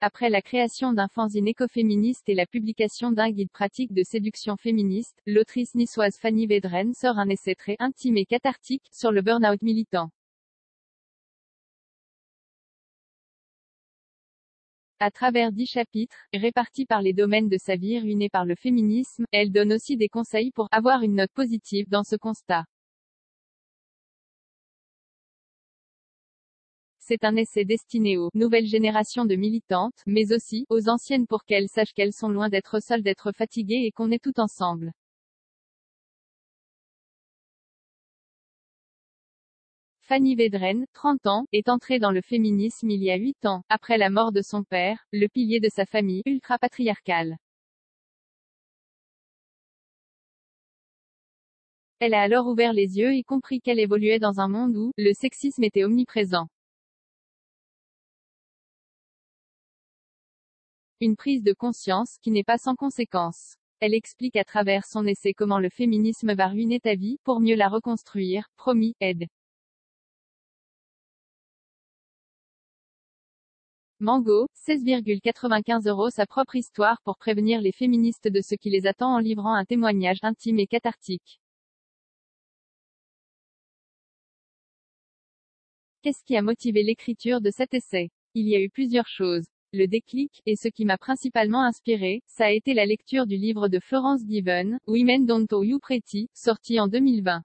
Après la création d'un fanzine écoféministe et la publication d'un guide pratique de séduction féministe, l'autrice niçoise Fanny Vedreine sort un essai très intime et cathartique sur le burn-out militant. À travers 10 chapitres, répartis par les domaines de sa vie ruinés par le féminisme, elle donne aussi des conseils pour avoir une note positive dans ce constat. C'est un essai destiné aux nouvelles générations de militantes, mais aussi aux anciennes pour qu'elles sachent qu'elles sont loin d'être seules, d'être fatiguées et qu'on est tout ensemble. Fanny Vedreine, 30 ans, est entrée dans le féminisme il y a 8 ans, après la mort de son père, le pilier de sa famille ultra-patriarcale. Elle a alors ouvert les yeux et compris qu'elle évoluait dans un monde où le sexisme était omniprésent. Une prise de conscience, qui n'est pas sans conséquences. Elle explique à travers son essai comment le féminisme va ruiner ta vie, pour mieux la reconstruire, promis, aide. Mango, 16,95 €. Sa propre histoire pour prévenir les féministes de ce qui les attend en livrant un témoignage intime et cathartique. Qu'est-ce qui a motivé l'écriture de cet essai? Il y a eu plusieurs choses. Le déclic, et ce qui m'a principalement inspiré, ça a été la lecture du livre de Florence Given, Women Don't Owe You Pretty, sorti en 2020.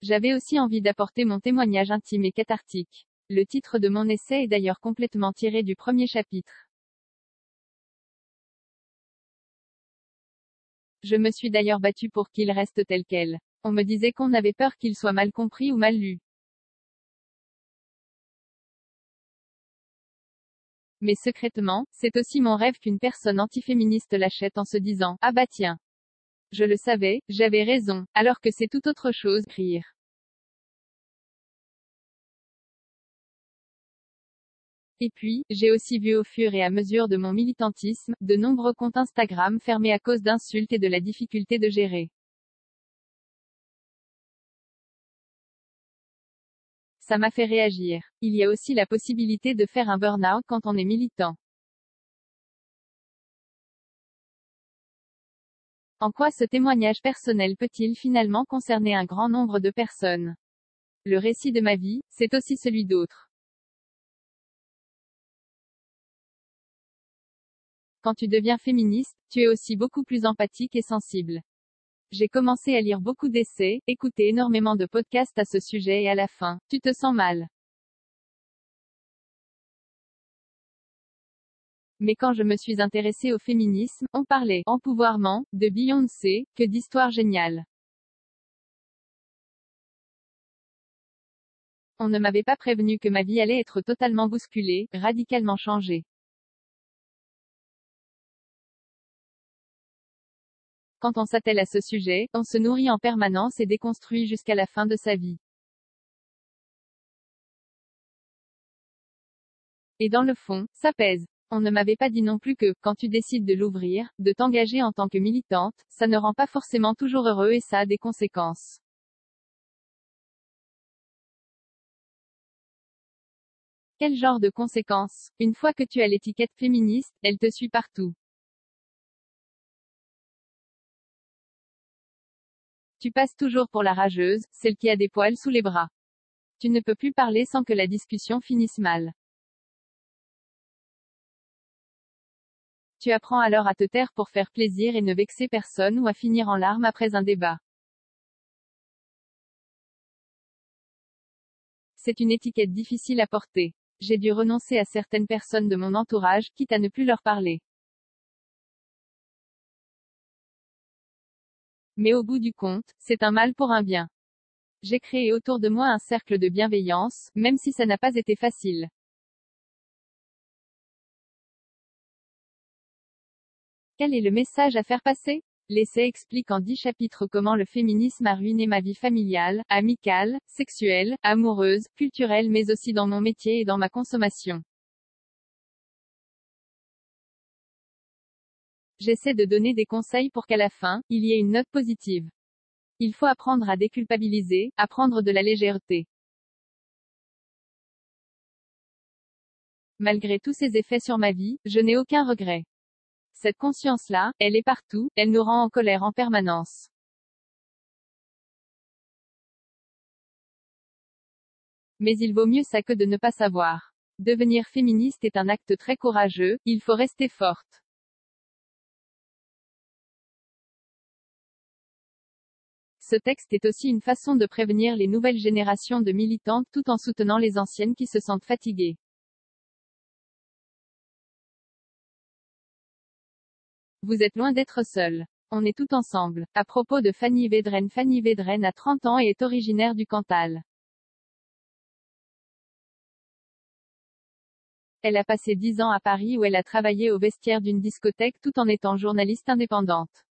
J'avais aussi envie d'apporter mon témoignage intime et cathartique. Le titre de mon essai est d'ailleurs complètement tiré du premier chapitre. Je me suis d'ailleurs battue pour qu'il reste tel quel. On me disait qu'on avait peur qu'il soit mal compris ou mal lu. Mais secrètement, c'est aussi mon rêve qu'une personne antiféministe l'achète en se disant « Ah bah tiens. Je le savais, j'avais raison, alors que c'est tout autre chose. » Rire. Et puis, j'ai aussi vu au fur et à mesure de mon militantisme, de nombreux comptes Instagram fermés à cause d'insultes et de la difficulté de gérer. Ça m'a fait réagir. Il y a aussi la possibilité de faire un burn-out quand on est militant. En quoi ce témoignage personnel peut-il finalement concerner un grand nombre de personnes? Le récit de ma vie, c'est aussi celui d'autres. Quand tu deviens féministe, tu es aussi beaucoup plus empathique et sensible. J'ai commencé à lire beaucoup d'essais, écouter énormément de podcasts à ce sujet et à la fin, tu te sens mal. Mais quand je me suis intéressée au féminisme, on parlait, empouvoirment, de Beyoncé, que d'histoires géniales. On ne m'avait pas prévenu que ma vie allait être totalement bousculée, radicalement changée. Quand on s'attelle à ce sujet, on se nourrit en permanence et déconstruit jusqu'à la fin de sa vie. Et dans le fond, ça pèse. On ne m'avait pas dit non plus que, quand tu décides de l'ouvrir, de t'engager en tant que militante, ça ne rend pas forcément toujours heureux et ça a des conséquences. Quel genre de conséquences? Une fois que tu as l'étiquette féministe, elle te suit partout. Tu passes toujours pour la rageuse, celle qui a des poils sous les bras. Tu ne peux plus parler sans que la discussion finisse mal. Tu apprends alors à te taire pour faire plaisir et ne vexer personne ou à finir en larmes après un débat. C'est une étiquette difficile à porter. J'ai dû renoncer à certaines personnes de mon entourage, quitte à ne plus leur parler. Mais au bout du compte, c'est un mal pour un bien. J'ai créé autour de moi un cercle de bienveillance, même si ça n'a pas été facile. Quel est le message à faire passer? L'essai explique en 10 chapitres comment le féminisme a ruiné ma vie familiale, amicale, sexuelle, amoureuse, culturelle mais aussi dans mon métier et dans ma consommation. J'essaie de donner des conseils pour qu'à la fin, il y ait une note positive. Il faut apprendre à déculpabiliser, à prendre de la légèreté. Malgré tous ses effets sur ma vie, je n'ai aucun regret. Cette conscience-là, elle est partout, elle nous rend en colère en permanence. Mais il vaut mieux ça que de ne pas savoir. Devenir féministe est un acte très courageux, il faut rester forte. Ce texte est aussi une façon de prévenir les nouvelles générations de militantes tout en soutenant les anciennes qui se sentent fatiguées. Vous êtes loin d'être seul. On est tout ensemble. À propos de Fanny Vedreine. Fanny Vedreine a 30 ans et est originaire du Cantal. Elle a passé 10 ans à Paris où elle a travaillé au vestiaire d'une discothèque tout en étant journaliste indépendante.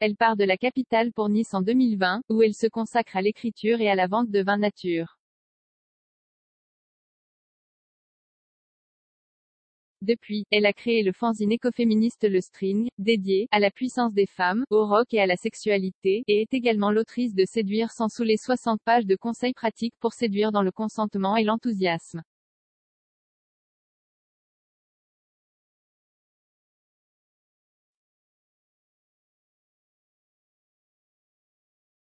Elle part de la capitale pour Nice en 2020, où elle se consacre à l'écriture et à la vente de vins nature. Depuis, elle a créé le fanzine écoféministe Le String, dédié à la puissance des femmes, au rock et à la sexualité, et est également l'autrice de Séduire sans saouler, 60 pages de conseils pratiques pour séduire dans le consentement et l'enthousiasme.